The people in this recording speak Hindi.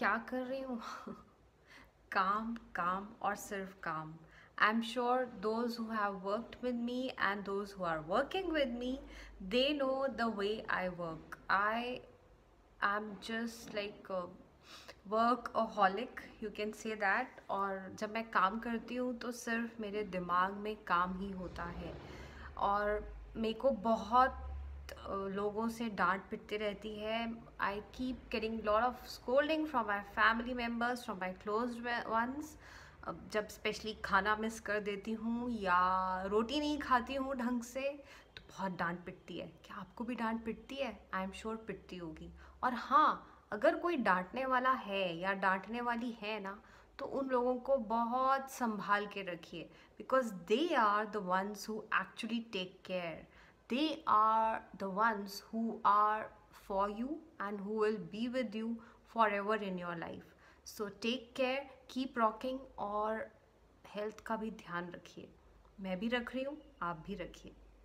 क्या कर रही हूँ काम काम और सिर्फ काम. I am sure those who have worked with me and those who are working with me they know the way I work. I am just like workaholic you can say that. और जब मैं काम करती हूँ तो सिर्फ मेरे दिमाग में काम ही होता है और मेरे को बहुत लोगों से डांट पिटती रहती है. I keep getting lot of scolding from my family members from my close ones. जब स्पेशली खाना मिस कर देती हूँ या रोटी नहीं खाती हूँ ढंग से तो बहुत डांट पिटती है. क्या आपको भी डांट पिटती है? आई एम श्योर पिटती होगी. और हाँ, अगर कोई डांटने वाला है या डांटने वाली है ना तो उन लोगों को बहुत संभाल के रखिए because they are the ones who actually take care. They are the ones who are for you and who will be with you forever in your life. So take care, keep rocking और health का भी ध्यान रखिए. मैं भी रख रही हूँ, आप भी रखिए.